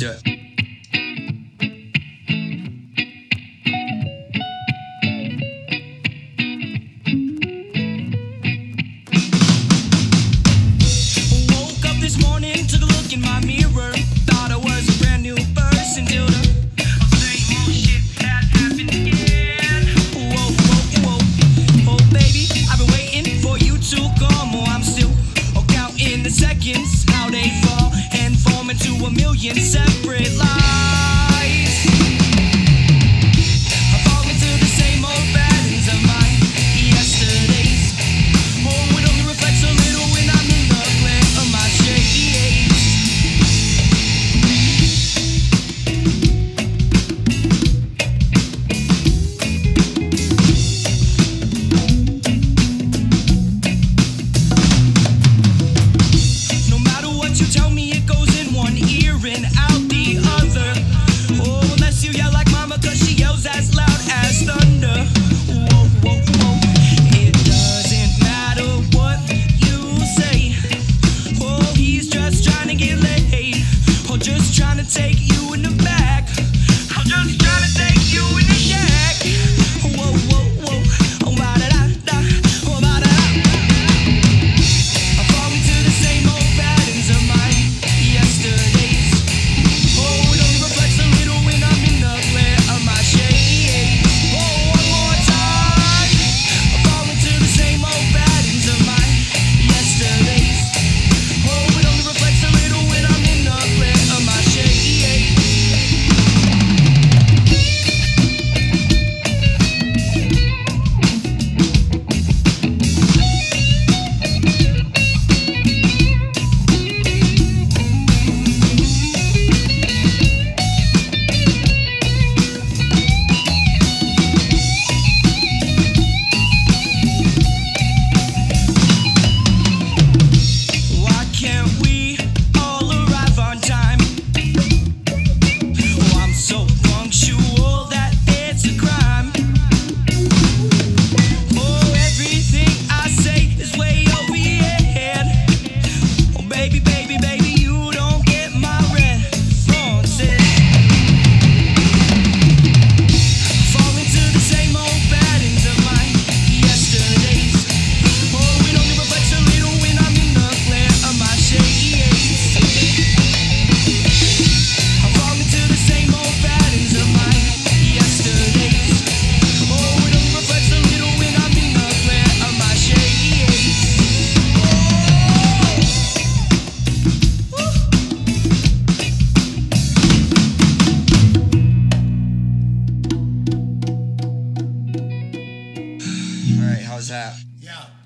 Let's do it. How they fall and form into a million separate lies. I fall into the same old patterns of my yesterdays. Oh, it only reflects a little when I'm in the glare of my shady How's that? Yeah.